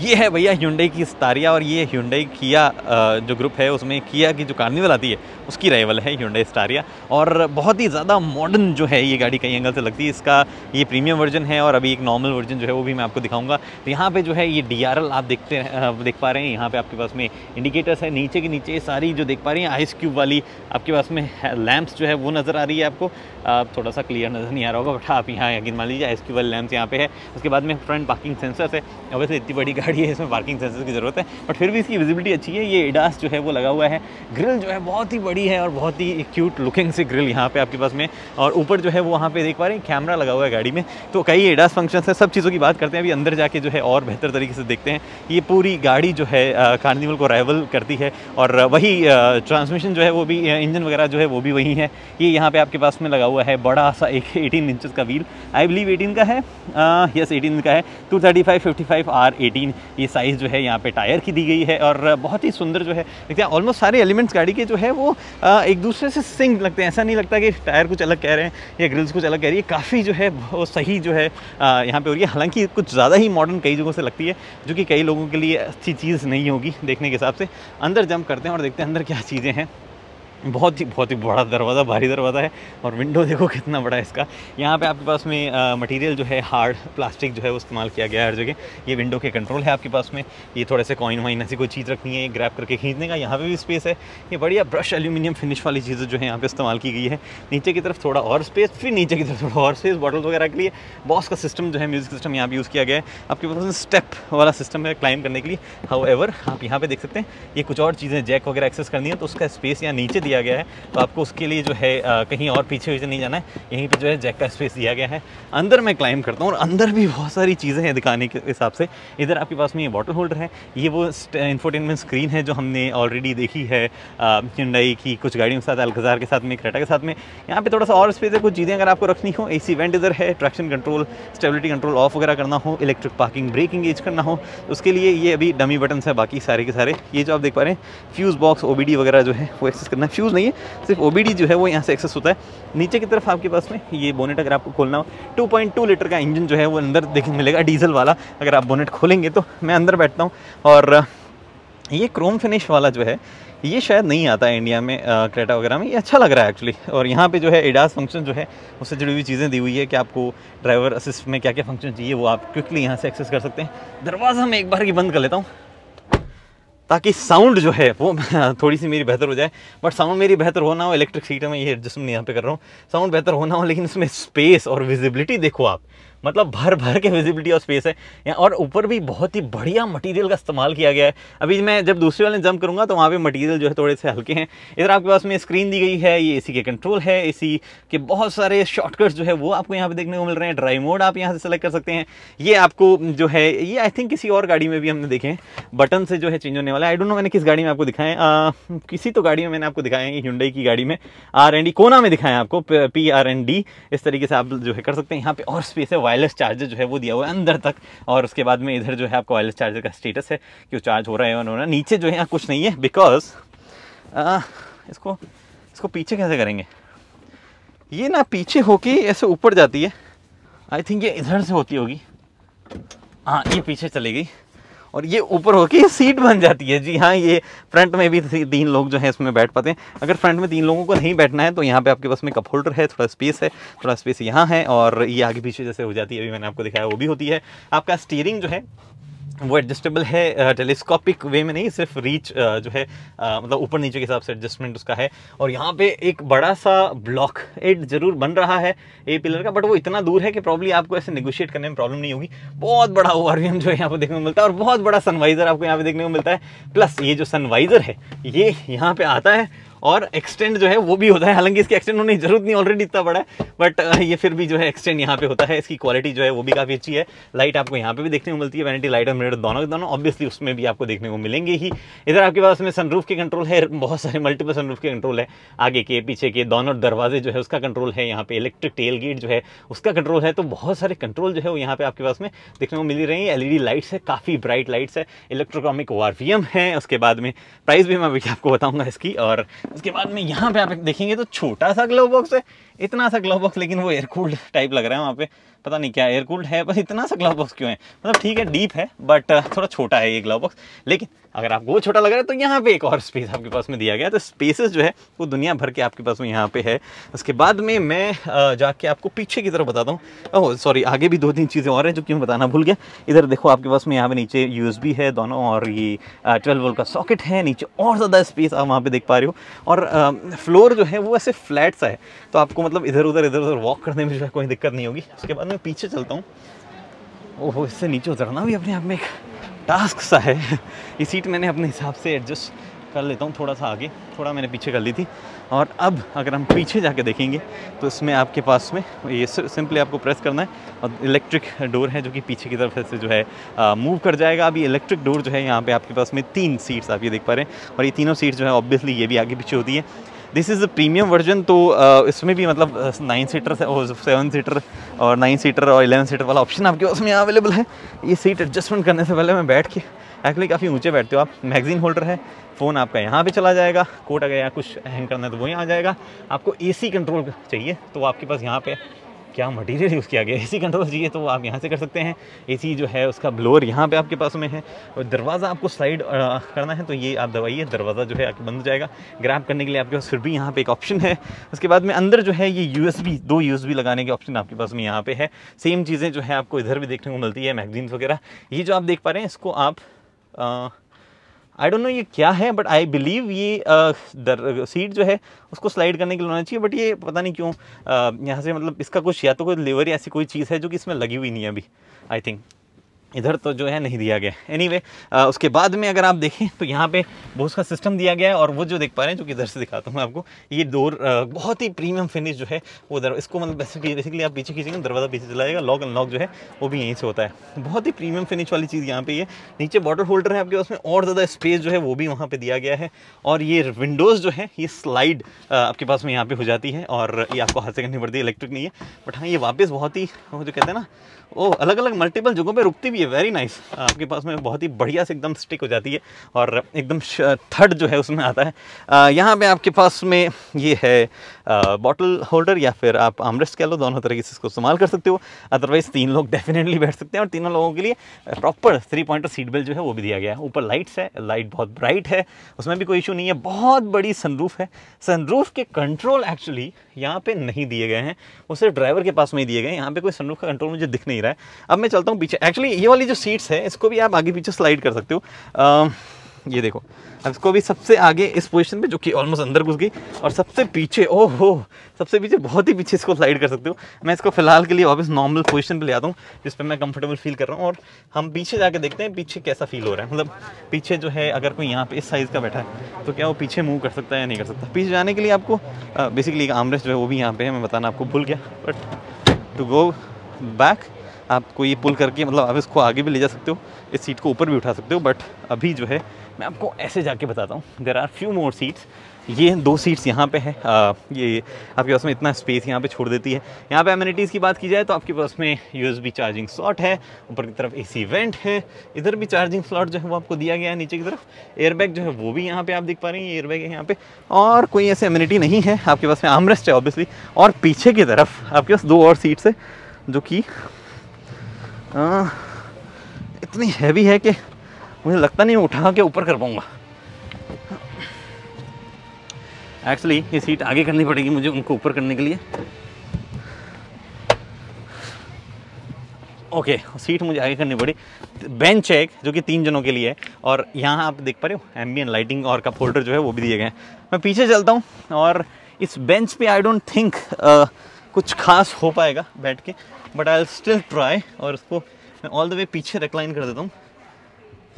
ये है भैया Hyundai की स्टारिया और ये Hyundai किया जो ग्रुप है उसमें किया की जो कार्निवल आती है उसकी राइवल है Hyundai स्टारिया। और बहुत ही ज़्यादा मॉडर्न जो है ये गाड़ी कई एंगल से लगती है। इसका ये प्रीमियम वर्जन है और अभी एक नॉर्मल वर्जन जो है वो भी मैं आपको दिखाऊंगा। तो यहाँ पे जो है ये DRL आप देख पा रहे हैं। यहाँ पर आपके पास में इंडिकेटर्स है, नीचे के नीचे सारी जो देख पा रही हैं आइस क्यूब वाली आपके पास में लैम्प्स जो है वो नज़र आ रही है आपको। थोड़ा सा क्लियर नज़र नहीं आ रहा होगा बट आप यहाँ यकीन मान लीजिए आइस क्यूब वाली लैम्प्स यहाँ पे है। उसके बाद में फ्रंट पार्किंग सेंसर्स है। वैसे इतनी बड़ी गाड़ी है इसमें पार्किंग सेंसर की ज़रूरत है बट फिर भी इसकी विजिबिलिटी अच्छी है। ये ADAS जो है वो लगा हुआ है। ग्रिल जो है बहुत ही बड़ी है और बहुत ही क्यूट लुकिंग से ग्रिल यहाँ पे आपके पास में। और ऊपर जो है वो वहाँ पे देख पा रहे हैं कैमरा लगा हुआ है गाड़ी में। तो कई ADAS फंक्शंस है। सब चीज़ों की बात करते हैं, अभी अंदर जाके जो है और बेहतर तरीके से देखते हैं। ये पूरी गाड़ी जो है कार्निवल को राइवल करती है और वही ट्रांसमिशन जो है वो भी इंजन वगैरह जो है वो भी वही है। ये यहाँ पर आपके पास में लगा हुआ है बड़ा सा एक 18 इंच का व्हील, आई बिलीव 18 का है, यस 18 का है। 235/55R18 ये साइज़ जो है यहाँ पे टायर की दी गई है। और बहुत ही सुंदर जो है देखते हैं। ऑलमोस्ट सारे एलिमेंट्स गाड़ी के जो है वो एक दूसरे से सिंक लगते हैं। ऐसा नहीं लगता कि टायर कुछ अलग कह रहे हैं या ग्रिल्स कुछ अलग कह रही है। काफ़ी जो है वो सही जो है यहाँ पे हो रही है। हालांकि कुछ ज़्यादा ही मॉडर्न कई जगहों से लगती है जो कि कई लोगों के लिए अच्छी चीज़ नहीं होगी देखने के हिसाब से। अंदर जंप करते हैं और देखते हैं अंदर क्या चीज़ें हैं। बहुत ही बड़ा दरवाज़ा, भारी दरवाज़ा है। और विंडो देखो कितना बड़ा है इसका। यहाँ पे आपके पास में मटेरियल जो है हार्ड प्लास्टिक जो है वो इस्तेमाल किया गया है हर जगह। ये विंडो के कंट्रोल है आपके पास में। ये थोड़े से कॉइन वाइन ऐसी कोई चीज़ रखनी है ग्रैब करके खींचने का, यहाँ पे भी स्पेस है। ये बढ़िया ब्रश एल्यूमिनियम फिनिश वाली चीज़ें जो है यहाँ पर इस्तेमाल की गई है। नीचे की तरफ थोड़ा और स्पेस, फिर नीचे की तरफ थोड़ा और स्पेस बॉटल वगैरह के लिए। बॉस का सिस्टम जो है म्यूज़िक सिस्टम यहाँ पर यूज़ किया गया है। आपके पास स्टेप वाला सिस्टम है क्लाइंब करने के लिए। हाउ एवर आप यहाँ पर देख सकते हैं ये कुछ और चीज़ें जैक वगैरह एक्सेस करनी है तो उसका स्पेस यहाँ नीचे दिया गया है। तो आपको उसके लिए जो है कहीं और पीछे नहीं जाना है, यहीं पे जो है जैक का स्पेस दिया गया है। अंदर मैं क्लाइंब करता हूँ और अंदर भी बहुत सारी चीज़ें हैं दिखाने के हिसाब से। इधर आपके पास में ये बॉटल होल्डर है। ये वो इंफोटेनमेंट स्क्रीन है जो हमने ऑलरेडी देखी है Hyundai की कुछ गाड़ियों के साथ, अलकाजार के साथ में, क्रेटा के साथ में। यहाँ पर थोड़ा सा और स्पेस है कुछ चीज़ें अगर आपको रखनी हो। AC वेंट इधर है, traction control, stability control off वगैरह करना हो, इलेक्ट्रिक पार्किंग ब्रेक इंगेज करना हो उसके लिए ये अभी डमी बटन है बाकी सारे के सारे। ये जो आप देख पा रहे हैं फ्यूज़ बॉक्स OBD वगैरह जो है वो एक्सेस करना है। फ्यूज़ नहीं है, सिर्फ OBD जो है वो यहाँ से एक्सेस होता है। नीचे की तरफ आपके पास में ये बोनेट अगर आपको खोलना हो, 2.2 लीटर का इंजन जो है वो अंदर देखने मिलेगा डीजल वाला। अगर आप बोनेट खोलेंगे तो मैं अंदर बैठता हूँ। और ये क्रोम फिनिश वाला जो है ये शायद नहीं आता है इंडिया में, क्रेटा वगैरह में। ये अच्छा लग रहा है एक्चुअली। और यहाँ पे जो है ADAS फंक्शन जो है उससे जुड़ी हुई चीज़ें दी हुई है कि आपको ड्राइवर असिस्ट में क्या क्या फंक्शन चाहिए वो आप क्विकली यहाँ से एक्सेस कर सकते हैं। दरवाज़ा मैं एक बार ही बंद कर लेता हूँ ताकि साउंड जो है वो थोड़ी सी मेरी बेहतर हो जाए। बट साउंड मेरी बेहतर होना हो, इलेक्ट्रिक सीट में ये एडजस्टमेंट यहाँ पे कर रहा हूँ, साउंड बेहतर होना हो लेकिन इसमें स्पेस और विजिबिलिटी देखो आप, मतलब भर भर के विजिबिलिटी और स्पेस है यहाँ। और ऊपर भी बहुत ही बढ़िया मटेरियल का इस्तेमाल किया गया है। अभी मैं जब दूसरे वाले जंप करूँगा तो वहाँ पे मटेरियल जो है थोड़े से हल्के हैं। इधर आपके पास में स्क्रीन दी गई है, ये AC के कंट्रोल है। AC के बहुत सारे शॉर्टकट्स जो है वो आपको यहाँ पे देखने को मिल रहे हैं। ड्राइव मोड आप यहाँ से सेलेक्ट कर सकते हैं। ये आपको जो है ये आई थिंक किसी और गाड़ी में भी हमने देखे हैं, बटन से जो है चेंज होने वाला है। आई डोंट नो मैंने किस गाड़ी में आपको दिखाएँ, किसी तो गाड़ी में मैंने आपको दिखाया है, Hyundai की गाड़ी में RND कोना में दिखाएँ आपको PRND। इस तरीके से आप जो है कर सकते हैं। यहाँ पर और स्पेस है, वायरलेस चार्जर जो है वो दिया हुआ है अंदर तक। और उसके बाद में इधर जो है आपका वायरलेस चार्जर का स्टेटस है कि वो चार्ज हो रहा है या नहीं हो रहा। नीचे जो है यहाँ कुछ नहीं है बिकॉज इसको पीछे कैसे करेंगे, ये ना पीछे होके ऐसे ऊपर जाती है। आई थिंक ये इधर से होती होगी, हाँ ये पीछे चली गई और ये ऊपर होके सीट बन जाती है। जी हाँ, ये फ्रंट में भी 3 लोग जो है इसमें बैठ पाते हैं। अगर फ्रंट में 3 लोगों को नहीं बैठना है तो यहाँ पे आपके पास में कप होल्डर है, थोड़ा स्पेस है, थोड़ा स्पेस यहाँ है। और ये आगे पीछे जैसे हो जाती है अभी मैंने आपको दिखाया वो भी होती है। आपका स्टीयरिंग जो है वो एडजस्टेबल है, टेलीस्कोपिक वे में नहीं, सिर्फ रीच जो है मतलब ऊपर नीचे के हिसाब से एडजस्टमेंट उसका है। और यहाँ पे एक बड़ा सा ब्लॉक एड जरूर बन रहा है A पिलर का, बट वो इतना दूर है कि प्रॉब्ली आपको ऐसे नेगोशिएट करने में प्रॉब्लम नहीं होगी। बहुत बड़ा ORVM जो है यहाँ पर देखने को मिलता है और बहुत बड़ा सनवाइज़र आपको यहाँ पर देखने को मिलता है। प्लस ये जो सनवाइज़र है ये यहाँ पर आता है और एक्सटेंड जो है वो भी होता है। हालांकि इसके एक्सटेंड होने की जरूरत नहीं, ऑलरेडी इतना बड़ा है, बट ये फिर भी जो है एक्सटेंड यहाँ पे होता है। इसकी क्वालिटी जो है वो भी काफ़ी अच्छी है। लाइट आपको यहाँ पे भी देखने को मिलती है, वैनिटी लाइट और मिरर दोनों ऑब्वियसली उसमें भी आपको देखने को मिलेंगे ही। इधर आपके पास में सनरूफ के कंट्रोल है, बहुत सारे मल्टीपल सनरूफ के कंट्रोल है, आगे के पीछे के दोनों दरवाजे जो है उसका कंट्रोल है। यहाँ पे इलेक्ट्रिक टेल गेट जो है उसका कंट्रोल है। तो बहुत सारे कंट्रोल जो है वो यहाँ पे आपके पास में देखने को मिल ही रही है। LED लाइट्स है, काफ़ी ब्राइट लाइट्स है, इलेक्ट्रोक्रॉमिक ORVM है। उसके बाद में प्राइस भी मैं अभी आपको बताऊँगा इसकी। और उसके बाद में यहाँ पे आप देखेंगे तो छोटा सा ग्लव बॉक्स है, इतना सा ग्लव बॉक्स, लेकिन वो एयर कूल्ड टाइप लग रहा है वहाँ पे। पता नहीं क्या एयर कूल्ड है, बस इतना सा ग्लव बॉक्स क्यों है, मतलब ठीक है डीप है बट थोड़ा छोटा है ये ग्लव बॉक्स। लेकिन अगर आपको वो छोटा लग रहा है तो यहाँ पे एक और स्पेस आपके पास में दिया गया है, तो स्पेसेस जो है वो दुनिया भर के आपके पास में यहाँ पे है। उसके बाद में मैं जाके आपको पीछे की तरफ बताता हूँ। ओह सॉरी, आगे भी दो तीन चीज़ें और हैं जो कि मैं बताना भूल गया। इधर देखो आपके पास में यहाँ पे नीचे USB है दोनों, और ये 12 वोल्ट का सॉकेट है नीचे, और ज़्यादा स्पेस आप वहाँ पर देख पा रहे हो। और फ्लोर जो है वो ऐसे फ्लैट सा है, तो आपको मतलब इधर उधर वॉक करने में जो है कोई दिक्कत नहीं होगी। उसके बाद मैं पीछे चलता हूँ। ओहो, इससे नीचे उतरना भी अपने आप में एक टास्क सा है। ये सीट मैंने अपने हिसाब से एडजस्ट कर लेता हूँ, थोड़ा सा आगे थोड़ा मैंने पीछे कर ली थी। और अब अगर हम पीछे जाके देखेंगे तो इसमें आपके पास में ये सिंपली आपको प्रेस करना है और इलेक्ट्रिक डोर है जो कि पीछे की तरफ से जो है मूव कर जाएगा। अभी इलेक्ट्रिक डोर जो है यहाँ पे आपके पास में 3 सीट्स आप ये देख पा रहे हैं, और ये तीनों सीट्स जो है ऑब्वियसली ये भी आगे पीछे होती है। This is the premium version, तो इसमें भी मतलब 9 सीटर से और 7 सीटर और 9 सीटर और 11 सीटर वाला ऑप्शन आपके पास में यहाँ अवेलेबल है। ये सीट एडजस्टमेंट करने से पहले मैं बैठ के, एक्चुअली काफ़ी ऊंचे बैठते हो आप। मैगजीन होल्डर है, फ़ोन आपका यहाँ पे चला जाएगा, कोट अगर यहाँ कुछ हैंग करना है तो वो यहाँ आ जाएगा। आपको AC कंट्रोल चाहिए तो आपके पास यहाँ पे क्या मटेरियल यूज़ किया गया, AC कंट्रोल चाहिए तो आप यहाँ से कर सकते हैं। AC जो है उसका ब्लोअर यहाँ पे आपके पास में है, और दरवाज़ा आपको स्लाइड करना है तो ये आप दबाइए, दरवाज़ा जो है आपके बंद हो जाएगा। ग्रैब करने के लिए आपके पास फिर भी यहाँ पे एक ऑप्शन है। उसके बाद में अंदर जो है ये दो USB लगाने के ऑप्शन आपके पास में यहाँ पर है। सेम चीज़ें जो है आपको इधर भी देखने को मिलती है, मैगजीन्स वगैरह। ये जो आप देख पा रहे हैं इसको आप आई डोंट नो ये क्या है, बट आई बिलीव ये सीट जो है उसको स्लाइड करने के लिए होना चाहिए, बट ये पता नहीं क्यों यहाँ से मतलब इसका कुछ या तो कोई लेवर या ऐसी कोई चीज़ है जो कि इसमें लगी हुई नहीं है अभी, आई थिंक इधर तो जो है नहीं दिया गया। एनीवे उसके बाद में अगर आप देखें तो यहाँ पे बोस का सिस्टम दिया गया है, और वो जो देख पा रहे हैं जो कि इधर से दिखाता हूँ मैं आपको, ये डोर बहुत ही प्रीमियम फिनिश जो है वो उधर, इसको मतलब बेसिकली आप पीछे खींचेंगे दरवाज़ा पीछे चला जाएगा। लॉक अनलॉक जो है वो भी यहीं से होता है, बहुत ही प्रीमियम फिनिश वाली चीज़ यहाँ पर ये। नीचे बॉटल होल्डर है आपके उसमें, और ज़्यादा स्पेस जो है वो भी वहाँ पर दिया गया है। और ये विंडोज़ जो है ये स्लाइड आपके पास में यहाँ पर हो जाती है, और ये आपको हाथ से करनी पड़ती है, इलेक्ट्रिक नहीं है। बट हाँ ये वापस बहुत ही जो कहते हैं ना वो अलग अलग मल्टीपल जगहों पर रुकती भी, वेरी नाइस। आपके पास में बहुत ही बढ़िया से एकदम स्टिक हो जाती है, और एकदम थर्ड जो है उसमें आता है। यहाँ पे आपके पास में ये है बॉटल होल्डर, या फिर आप आर्मरेस्ट कह लो, दोनों तरीके से इसको इस्तेमाल कर सकते हो। अदरवाइज 3 लोग डेफिनेटली बैठ सकते हैं, और तीनों लोगों के लिए प्रॉपर 3 पॉइंटर सीट बेल्ट जो है वो भी दिया गया है। ऊपर लाइट्स है, लाइट बहुत ब्राइट है, उसमें भी कोई इशू नहीं है। बहुत बड़ी सनरूफ है, सनरूफ के कंट्रोल एक्चुअली यहाँ पे नहीं दिए गए हैं, वो सिर्फ ड्राइवर के पास में ही दिए गए हैं। यहाँ पे कोई सनरूफ का कंट्रोल मुझे दिख नहीं रहा है। अब मैं चलता हूँ पीछे। एक्चुअली ये वाली जो सीट्स है इसको भी आप आगे पीछे स्लाइड कर सकते हो। ये देखो अब इसको भी सबसे आगे इस पोजीशन पे जो कि ऑलमोस्ट अंदर घुस गई, और सबसे पीछे, ओहो सबसे पीछे बहुत ही पीछे इसको स्लाइड कर सकते हो। मैं इसको फिलहाल के लिए वापस नॉर्मल पोजीशन पे ले आता हूँ जिस पे मैं कंफर्टेबल फील कर रहा हूँ, और हम पीछे जाके देखते हैं पीछे कैसा फील हो रहा है। मतलब पीछे जो है अगर कोई यहाँ पे इस साइज़ का बैठा है तो क्या वो पीछे मूव कर सकता है या नहीं कर सकता। पीछे जाने के लिए आपको बेसिकली आर्मरेस्ट जो है वो भी यहाँ पे है, मैं बताना आपको भूल गया, बट टू गो बैक आपको ये पुल करके मतलब आप इसको आगे भी ले जा सकते हो, इस सीट को ऊपर भी उठा सकते हो। बट अभी जो है मैं आपको ऐसे जाके बताता हूँ। There are few more seats, ये 2 सीट्स यहाँ पे है। ये आपके पास में इतना स्पेस यहाँ पे छोड़ देती है। यहाँ पे एमिनिटीज़ की बात की जाए तो आपके पास में USB चार्जिंग स्लॉट है, ऊपर की तरफ AC वेंट है, इधर भी चार्जिंग स्लॉट जो है वो आपको दिया गया है। नीचे की तरफ एयरबैग जो है वो भी यहाँ पे आप देख पा रहे हैं, एयरबैग है यहाँ पे। और कोई ऐसी एमिनिटी नहीं है, आपके पास में आर्मरेस्ट है ऑब्वियसली। और पीछे की तरफ आपके पास 2 और सीट्स है जो कि इतनी हैवी है कि मुझे लगता नहीं उठा के ऊपर कर पाऊँगा। एक्चुअली ये सीट आगे करनी पड़ेगी मुझे उनको ऊपर करने के लिए। ओके सीट मुझे आगे करनी पड़ी। बेंच है जो कि 3 जनों के लिए है, और यहाँ आप देख पा रहे हो एम्बियन लाइटिंग और कप होल्डर जो है वो भी दिए गए हैं। मैं पीछे चलता हूँ, और इस बेंच पे आई डोंट थिंक कुछ खास हो पाएगा बैठ के, but I will still try. और उसको मैं ऑल द वे पीछे रिक्लाइन कर देता हूँ,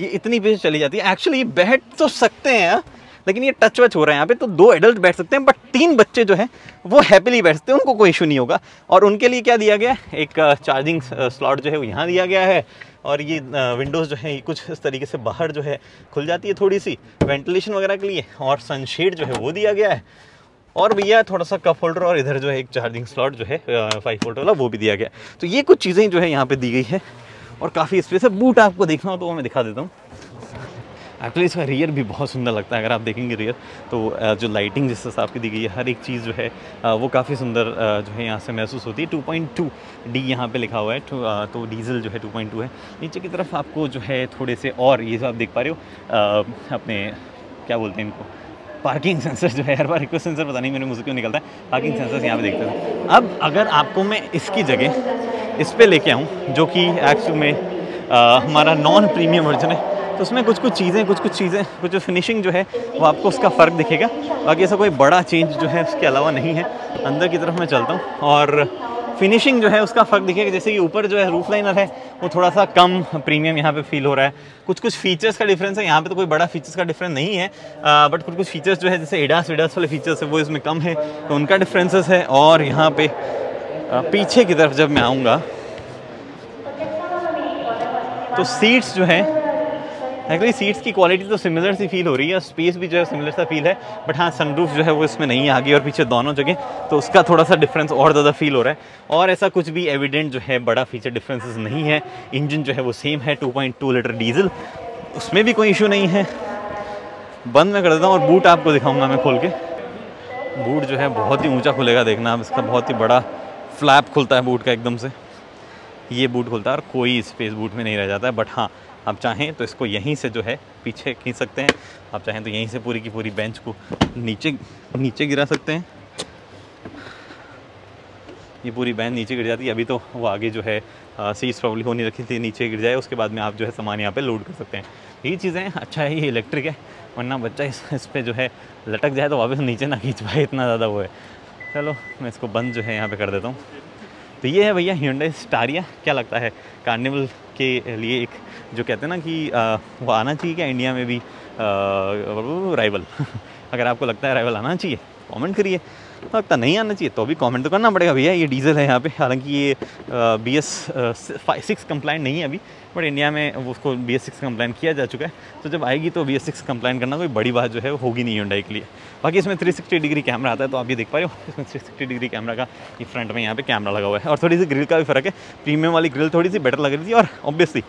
ये इतनी पीछे चली जाती है। एक्चुअली बैठ तो सकते हैं लेकिन ये टच वच हो रहा है यहाँ पे, तो 2 एडल्ट बैठ सकते हैं बट 3 बच्चे जो हैं वो हैप्पीली बैठ सकते हैं, उनको कोई इशू नहीं होगा। और उनके लिए क्या दिया गया है, एक चार्जिंग स्लॉट जो है वो यहाँ दिया गया है। और ये विंडोज़ जो है ये कुछ इस तरीके से बाहर जो है खुल जाती है थोड़ी सी वेंटिलेशन वगैरह के लिए, और सनशेड जो है वो दिया गया है। और भैया थोड़ा सा कप होल्डर, और इधर जो है एक चार्जिंग स्लॉट जो है 5 वोल्ट वाला वो भी दिया गया। तो ये कुछ चीज़ें जो है यहाँ पे दी गई है, और काफ़ी स्पेस है। बूट आपको देखना हो तो वो मैं दिखा देता हूँ। एक्चुअली इसका रियर भी बहुत सुंदर लगता है। अगर आप देखेंगे रियर तो जो लाइटिंग जिस हिसाब की दी गई है हर एक चीज़ जो है वो काफ़ी सुंदर जो है यहाँ से महसूस होती है। 2.2D यहाँ पे लिखा हुआ है तो डीजल जो है 2.2 है। नीचे की तरफ आपको जो है थोड़े से और ये जो आप देख पा रहे हो अपने क्या बोलते हैं इनको पार्किंग सेंसर जो है, हर बार रिक्वेस्ट सेंसर पता नहीं मेरे मुझे क्यों निकलता है, पार्किंग सेंसर्स यहाँ पे देखते हैं। अब अगर आपको मैं इसकी जगह इस पे लेके आऊँ जो कि एक्चुअल में हमारा नॉन प्रीमियम वर्जन है तो उसमें कुछ फिनिशिंग जो है वो आपको उसका फ़र्क दिखेगा, बाकी ऐसा कोई बड़ा चेंज जो है उसके अलावा नहीं है। अंदर की तरफ मैं चलता हूँ और फिनिशिंग जो है उसका फ़र्क दिखेगा, जैसे कि ऊपर जो है रूफ लाइनर है वो थोड़ा सा कम प्रीमियम यहाँ पे फील हो रहा है। कुछ फीचर्स का डिफरेंस है, यहाँ पे तो कोई बड़ा फीचर्स का डिफरेंस नहीं है बट कुछ फीचर्स जो है जैसे एडास वाले फीचर्स है वो इसमें कम है तो उनका डिफरेंसेस है। और यहाँ पे पीछे की तरफ जब मैं आऊँगा तो सीट्स जो है एक्चुअली सीट्स की क्वालिटी तो सिमिलर सी फील हो रही है, स्पेस भी जो है सिमिलर सा फील है बट हाँ सनरूफ जो है वो इसमें नहीं है आगे और पीछे दोनों जगह, तो उसका थोड़ा सा डिफरेंस और ज़्यादा फील हो रहा है। और ऐसा कुछ भी एविडेंट जो है बड़ा फीचर डिफरेंसेस नहीं है। इंजन जो है वो सेम है, 2.2 लीटर डीजल, उसमें भी कोई इशू नहीं है। बंद मैं कर देता हूँ और बूट आपको दिखाऊँगा मैं खोल के। बूट जो है बहुत ही ऊँचा खुलेगा, देखना आप, इसका बहुत ही बड़ा फ्लैप खुलता है बूट का एकदम से, ये बूट खुलता है और कोई स्पेस बूट में नहीं रह जाता है। बट हाँ आप चाहें तो इसको यहीं से जो है पीछे खींच सकते हैं, आप चाहें तो यहीं से पूरी की पूरी बेंच को नीचे गिरा सकते हैं, ये पूरी बेंच नीचे गिर जाती है। अभी तो वो आगे जो है सीट्स प्रॉब्लम होने रखी थी, नीचे गिर जाए उसके बाद में आप जो है सामान यहाँ पे लोड कर सकते हैं। ये चीज़ें अच्छा है ये इलेक्ट्रिक है, वरना बच्चा इस पर जो है लटक जाए तो वापस नीचे ना खींच पाए, इतना ज़्यादा वो है। चलो मैं इसको बंद जो है यहाँ पर कर देता हूँ। तो ये है भैया Hyundai Staria। क्या लगता है कार्निवल के लिए एक जो कहते हैं ना कि वो आना चाहिए क्या इंडिया में भी राइवल अगर आपको लगता है राइवल आना चाहिए कमेंट करिए, तो लगता नहीं आना चाहिए तो भी कमेंट तो करना पड़ेगा भैया। ये डीजल है यहाँ पे, हालांकि ये BS6 कंप्लाइंट नहीं है अभी बट इंडिया में वो उसको BS6 कंप्लाइंट किया जा चुका है, तो जब आएगी तो BS6 कंप्लाइंट करना कोई बड़ी बात जो है होगी नहीं Hyundai के लिए। बाकी इसमें 360 डिग्री कैमरा आता है तो आप ये देख पा रहे हो, इसमें 360 डिग्री कैमरा का ये फ्रंट में यहाँ पे कैमरा लगा हुआ है। और थोड़ी सी ग्रिल का भी फर्क है, प्रीमियम वाली ग्रिल थोड़ी सी बेटर लग रही थी और ऑब्वियसली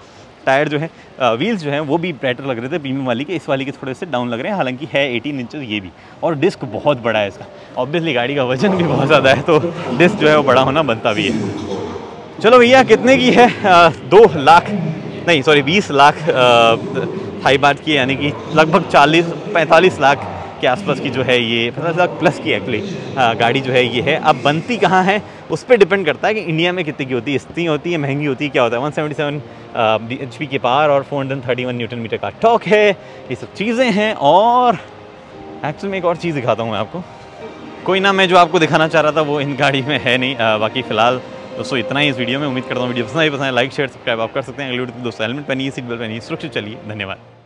टायर जो है व्हील्स जो है वो भी बेटर लग रहे थे प्रीमियम वाली के, इस वाली के थोड़े से डाउन लग रहे हैं, हालांकि है 18 इंच ये भी। और डिस्क बहुत बड़ा है इसका, ऑब्वियसली गाड़ी का वजन भी बहुत ज़्यादा है तो डिस्क जो है वो बड़ा होना बनता भी है। चलो भैया कितने की है? 20 लाख थाई बात की, यानी कि लगभग 40-45 लाख के आसपास की जो है ये 50 लाख प्लस की एक्चुअली गाड़ी जो है ये है। अब बनती कहाँ है उस पर डिपेंड करता है कि इंडिया में कितने की होती है, इतनी होती है, महंगी होती है, क्या होता है। 177 bhp के पावर और 431 न्यूटन मीटर का टॉर्क है, ये सब चीज़ें हैं। और एक्चुअली मैं एक और चीज़ दिखाता हूँ मैं आपको, कोई ना मैं जो आपको दिखाना चाह रहा था वो इन गाड़ी में है नहीं। बाकी फिलहाल दोस्तों इतना ही इस वीडियो में, उम्मीद करता हूँ वीडियो पसंद आए, लाइक शेयर सब्सक्राइब आप कर सकते हैं। अगली वीडियो दोस्तों हेलमेट पहनिए, सीट बेल्ट पहनिए, सुरक्षित चलिए, धन्यवाद।